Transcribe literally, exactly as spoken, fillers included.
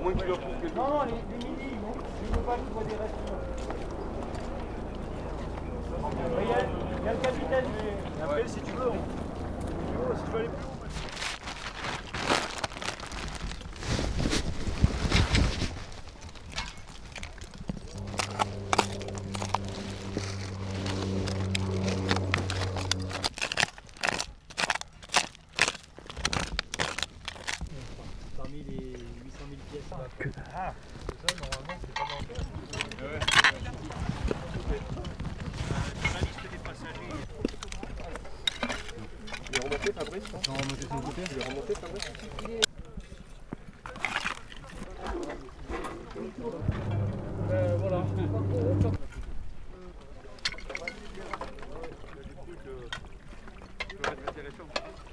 À moins que tu leur trouves quelque chose. Non, non, les, les midi, non. Je ne veux pas qu'ils voient des restes. Il y, a, il y a le capitaine. Mais... Après, ouais. Si tu veux, on... oh, si tu veux aller plus haut. Thank you.